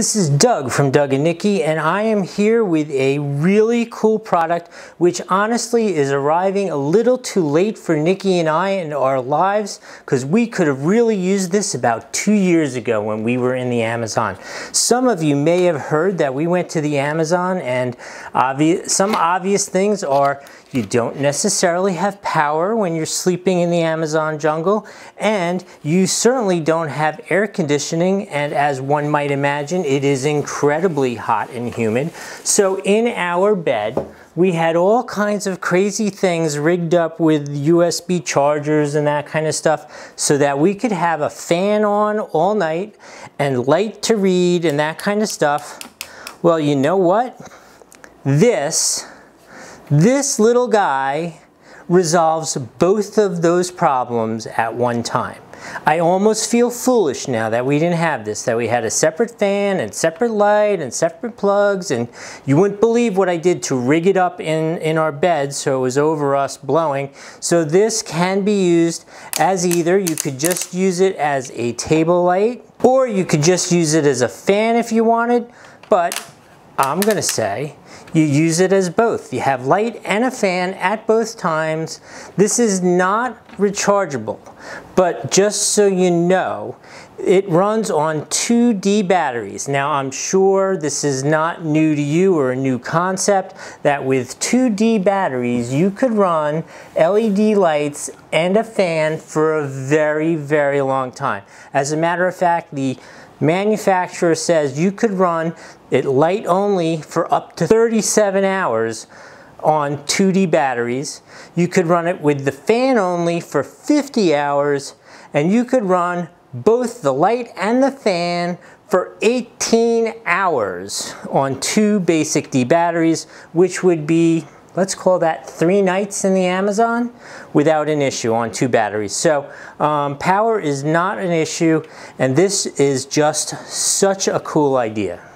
This is Doug from Doug and Nikki, and I am here with a really cool product which honestly is arriving a little too late for Nikki and I and our lives, because we could have really used this about 2 years ago when we were in the Amazon. Some of you may have heard that we went to the Amazon, and some obvious things are you don't necessarily have power when you're sleeping in the Amazon jungle, and you certainly don't have air conditioning, and as one might imagine, it is incredibly hot and humid. So in our bed, we had all kinds of crazy things rigged up with USB chargers and that kind of stuff so that we could have a fan on all night and light to read and that kind of stuff. Well, you know what? This little guy resolves both of those problems at one time. I almost feel foolish now that we didn't have this, that we had a separate fan and separate light and separate plugs, and you wouldn't believe what I did to rig it up in our bed so it was over us blowing. So this can be used as either, you could just use it as a table light, or you could just use it as a fan if you wanted, but I'm gonna say you use it as both. You have light and a fan at both times. This is not rechargeable, but just so you know, it runs on 2D batteries. Now, I'm sure this is not new to you or a new concept, that with 2D batteries, you could run LED lights and a fan for a very, very long time. As a matter of fact, the manufacturer says you could run it light only for up to 37 hours on 2D batteries. You could run it with the fan only for 50 hours, and you could run both the light and the fan for 18 hours on 2 basic D batteries, which would be, let's call that 3 nights in the Amazon without an issue on 2 batteries. So power is not an issue, and this is just such a cool idea.